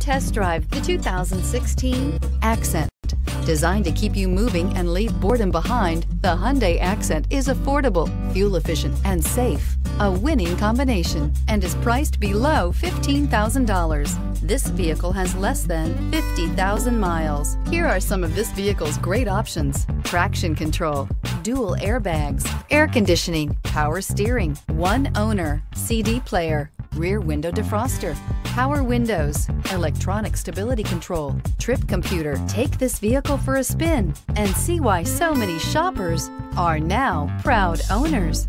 Test drive the 2016 Accent. Designed to keep you moving and leave boredom behind, the Hyundai Accent is affordable, fuel efficient, and safe. A winning combination, and is priced below $15,000. This vehicle has less than 50,000 miles. Here are some of this vehicle's great options: traction control, dual airbags, air conditioning, power steering, one owner, CD player, rear window defroster, power windows, electronic stability control, trip computer. Take this vehicle for a spin and see why so many shoppers are now proud owners.